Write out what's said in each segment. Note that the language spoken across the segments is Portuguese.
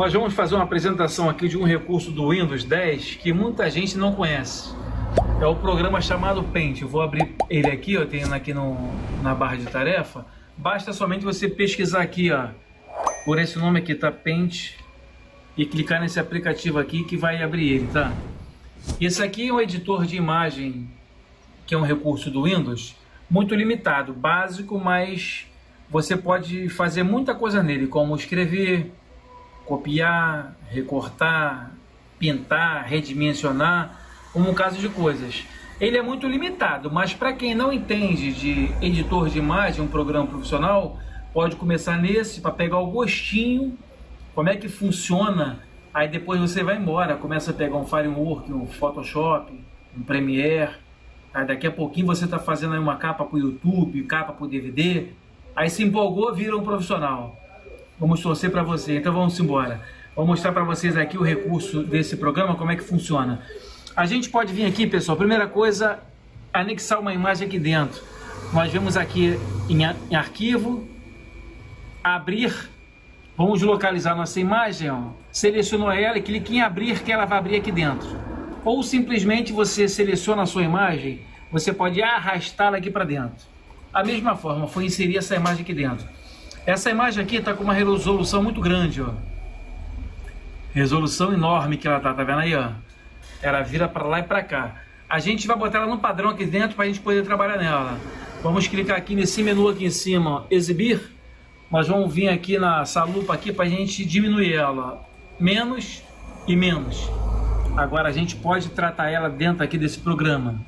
Nós vamos fazer uma apresentação aqui de um recurso do Windows 10 que muita gente não conhece. É o programa chamado Paint. Eu vou abrir ele aqui, ó, tem aqui na barra de tarefa. Basta somente você pesquisar aqui, ó, por esse nome aqui, tá? Paint, e clicar nesse aplicativo aqui que vai abrir ele, tá? Esse aqui é um editor de imagem, que é um recurso do Windows, muito limitado, básico, mas você pode fazer muita coisa nele, como escrever, copiar, recortar, pintar, redimensionar, um caso de coisas. Ele é muito limitado, mas para quem não entende de editor de imagem, um programa profissional, pode começar nesse para pegar o gostinho, como é que funciona, aí depois você vai embora, começa a pegar um Firework, um Photoshop, um Premiere, aí daqui a pouquinho você está fazendo aí uma capa para o YouTube, capa para o DVD, aí se empolgou, vira um profissional. Vamos torcer para você, então vamos embora. Vou mostrar para vocês aqui o recurso desse programa, como é que funciona. A gente pode vir aqui, pessoal, primeira coisa, anexar uma imagem aqui dentro. Nós vemos aqui em arquivo, abrir, vamos localizar nossa imagem, ó. Selecionou ela e clique em abrir, que ela vai abrir aqui dentro. Ou simplesmente você seleciona a sua imagem, você pode arrastá-la aqui para dentro. A mesma forma, foi inserir essa imagem aqui dentro. Essa imagem aqui está com uma resolução muito grande, ó. Resolução enorme que ela está, tá vendo aí, ó? Ela vira para lá e para cá. A gente vai botar ela no padrão aqui dentro para a gente poder trabalhar nela. Vamos clicar aqui nesse menu aqui em cima, ó, exibir. Nós vamos vir aqui nessa lupa aqui para a gente diminuir ela, ó. Menos e menos. Agora a gente pode tratar ela dentro aqui desse programa.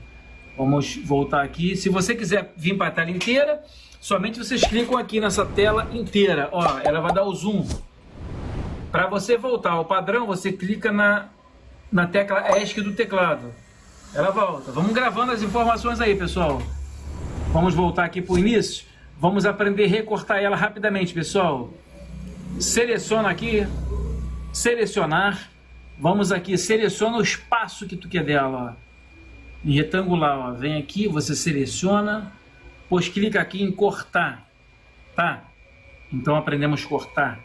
Vamos voltar aqui. Se você quiser vir para a tela inteira, somente vocês clicam aqui nessa tela inteira. Ó, ela vai dar o zoom. Para você voltar ao padrão, você clica na tecla ESC do teclado. Ela volta. Vamos gravando as informações aí, pessoal. Vamos voltar aqui para o início. Vamos aprender a recortar ela rapidamente, pessoal. Seleciona aqui. Selecionar. Vamos aqui. Seleciona o espaço que tu quer dela, ó. Em retangular, ó, vem aqui, você seleciona, pois clica aqui em cortar, tá? Então aprendemos cortar.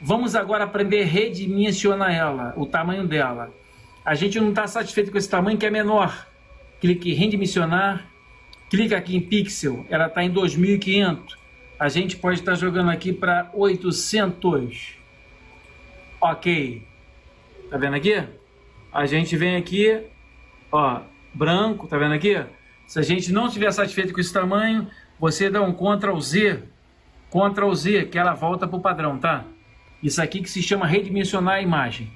Vamos agora aprender a redimensionar ela, o tamanho dela. A gente não está satisfeito com esse tamanho que é menor. Clique em redimensionar, clica aqui em pixel, ela está em 2500. A gente pode estar jogando aqui para 800. Ok. Tá vendo aqui? A gente vem aqui, ó, branco, tá vendo aqui? Se a gente não estiver satisfeito com esse tamanho, você dá um Ctrl Z, que ela volta para o padrão, tá? Isso aqui que se chama redimensionar a imagem.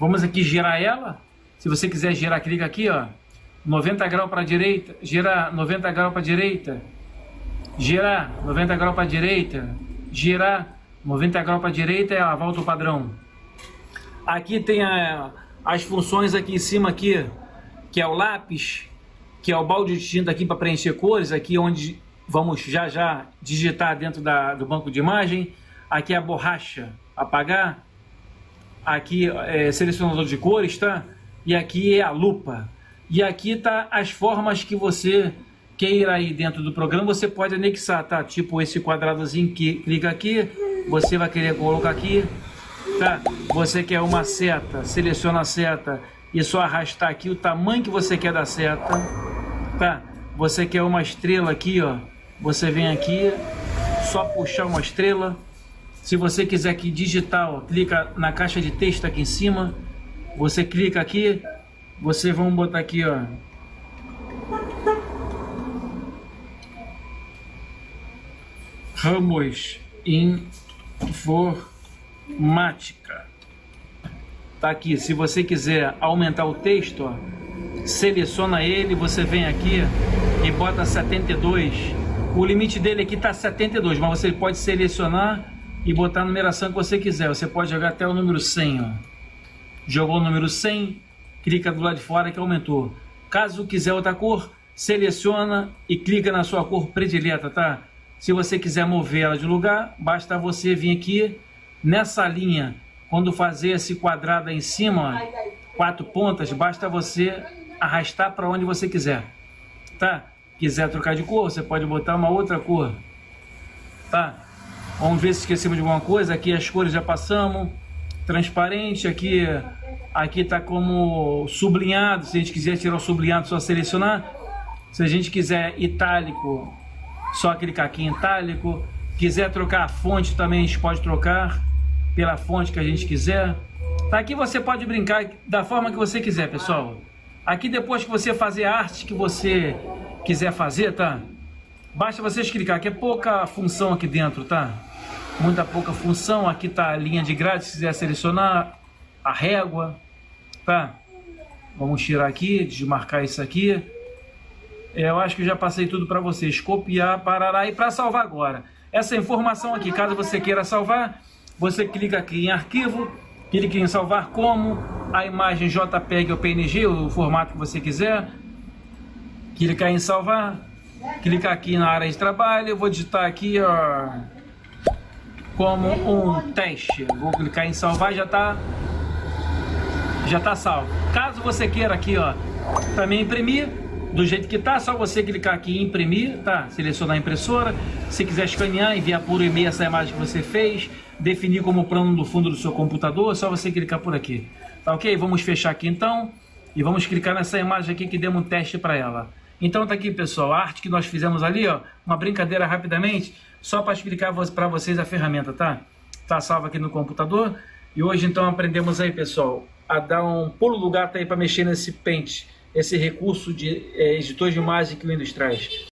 Vamos aqui girar ela. Se você quiser girar, clica aqui, ó. 90 graus para a direita, girar 90 graus para a direita, girar 90 graus para a direita, girar 90 graus para a direita, ela volta o padrão. Aqui tem as funções aqui em cima aqui, que é o lápis, que é o balde de tinta aqui para preencher cores, aqui onde vamos já digitar dentro do banco de imagem, aqui é a borracha, apagar, aqui é selecionador de cores, tá? E aqui é a lupa, e aqui tá as formas que você queira aí dentro do programa, você pode anexar, tá? Tipo esse quadradozinho que clica aqui, você vai querer colocar aqui, tá? Você quer uma seta, seleciona a seta, e só arrastar aqui o tamanho que você quer da seta, tá? Você quer uma estrela aqui, ó, você vem aqui, só puxar uma estrela. Se você quiser aqui digitar, ó, clica na caixa de texto aqui em cima, você clica aqui, você vamos botar aqui, ó, Ramos Informática. Tá aqui, se você quiser aumentar o texto, ó, seleciona ele, você vem aqui e bota 72. O limite dele aqui tá 72, mas você pode selecionar e botar a numeração que você quiser. Você pode jogar até o número 100, ó. Jogou o número 100, clica do lado de fora que aumentou. Caso quiser outra cor, seleciona e clica na sua cor predileta, tá? Se você quiser mover ela de lugar, basta você vir aqui nessa linha. Quando fazer esse quadrado aí em cima, ó, 4 pontas, basta você arrastar para onde você quiser, tá? Quiser trocar de cor, você pode botar uma outra cor, tá? Vamos ver se esquecemos de alguma coisa. Aqui as cores já passamos. transparente, aqui tá como sublinhado. Se a gente quiser tirar o sublinhado, só selecionar. Se a gente quiser itálico, só clicar aqui em itálico. Quiser trocar a fonte também, a gente pode trocar pela fonte que a gente quiser. Aqui você pode brincar da forma que você quiser, pessoal. Aqui depois que você fazer a arte que você quiser fazer, tá? Basta vocês clicar, que é pouca função aqui dentro, tá? Muita pouca função. Aqui tá a linha de grade, se quiser selecionar a régua, tá? Vamos tirar aqui, desmarcar isso aqui. Eu acho que eu já passei tudo para vocês. Copiar, parará, e para salvar agora. Essa informação aqui, caso você queira salvar, você clica aqui em arquivo, clica em salvar como, a imagem JPEG ou PNG, o formato que você quiser. Clica em salvar, clica aqui na área de trabalho. Eu vou digitar aqui, ó, como um teste. Vou clicar em salvar, já tá salvo. Caso você queira aqui, ó, também imprimir do jeito que tá, só você clicar aqui em imprimir, tá? Selecionar a impressora. Se quiser escanear, enviar por e-mail essa imagem que você fez, definir como plano do fundo do seu computador, é só você clicar por aqui. Tá ok? Vamos fechar aqui então e vamos clicar nessa imagem aqui que demos um teste para ela. Então tá aqui, pessoal, a arte que nós fizemos ali, ó, uma brincadeira rapidamente, só para explicar para vocês a ferramenta, tá? Tá salva aqui no computador. E hoje então aprendemos aí, pessoal, a dar um pulo do gato aí para mexer nesse Paint, esse recurso de editor de imagem que o Windows traz.